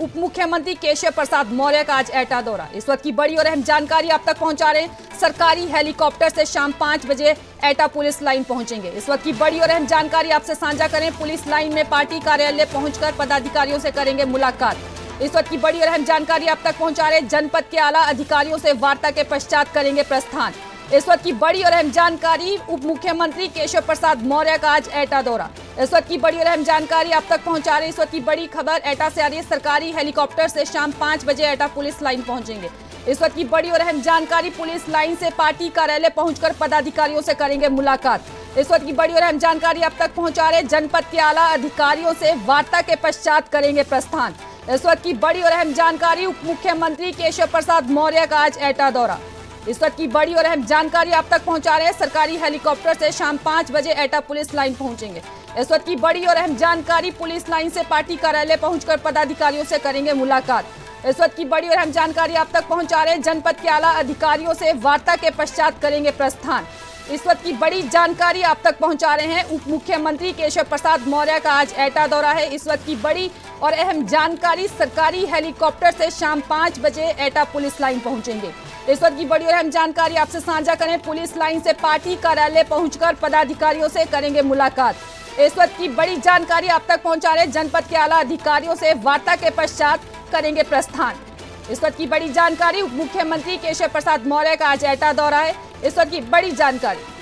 उप मुख्यमंत्री केशव प्रसाद मौर्य का आज एटा दौरा। इस वक्त की बड़ी और अहम जानकारी आप तक पहुंचा रहे हैं। सरकारी हेलीकॉप्टर से शाम 5 बजे एटा पुलिस लाइन पहुंचेंगे। इस वक्त की बड़ी और अहम जानकारी आपसे साझा करें। पुलिस लाइन में पार्टी कार्यालय पहुंचकर पदाधिकारियों से करेंगे मुलाकात। इस वक्त की बड़ी और अहम जानकारी आप तक पहुंचा रहे हैं। जनपद के आला अधिकारियों से वार्ता के पश्चात करेंगे प्रस्थान। इस वक्त की बड़ी और अहम जानकारी, उप मुख्यमंत्री केशव प्रसाद मौर्य का आज एटा दौरा। इस वक्त की बड़ी और अहम जानकारी आप तक पहुंचा रहे हैं। इस वक्त की बड़ी खबर एटा से आ रही है। सरकारी हेलीकॉप्टर से शाम 5 बजे एटा पुलिस लाइन पहुंचेंगे। इस वक्त की बड़ी और अहम जानकारी, पुलिस लाइन से पार्टी कार्यालय पहुंचकर पदाधिकारियों से करेंगे मुलाकात। इस वक्त की बड़ी और अहम जानकारी आप तक पहुंचा रहे हैं। जनपद के आला अधिकारियों से वार्ता के पश्चात करेंगे प्रस्थान। इस वक्त की बड़ी और अहम जानकारी, उप मुख्यमंत्री केशव प्रसाद मौर्य का आज एटा दौरा। इस वक्त की बड़ी और अहम जानकारी आप तक पहुंचा रहे हैं। सरकारी हेलीकॉप्टर से शाम 5 बजे एटा पुलिस लाइन पहुंचेंगे। इस वक्त की बड़ी और अहम जानकारी, पुलिस लाइन से पार्टी कार्यालय पहुंचकर पदाधिकारियों से करेंगे मुलाकात। इस वक्त की बड़ी और अहम जानकारी आप तक पहुंचा रहे हैं। जनपद के आला अधिकारियों से वार्ता के पश्चात करेंगे प्रस्थान। इस वक्त की बड़ी जानकारी आप तक पहुंचा रहे हैं। उप मुख्यमंत्री केशव प्रसाद मौर्य का आज एटा दौरा है। इस वक्त की बड़ी और अहम जानकारी, सरकारी हेलीकॉप्टर से शाम 5 बजे एटा पुलिस लाइन पहुंचेंगे। इस वक्त की बड़ी और अहम जानकारी आपसे साझा करें। पुलिस लाइन से पार्टी कार्यालय पहुंचकर पदाधिकारियों से करेंगे मुलाकात। इस वक्त की बड़ी जानकारी आप तक पहुंचा रहे हैं। जनपद के आला अधिकारियों से वार्ता के पश्चात करेंगे प्रस्थान। इस वक्त की बड़ी जानकारी, उप मुख्यमंत्री केशव प्रसाद मौर्य का आज एटा दौरा है। इस वक्त की बड़ी जानकारी।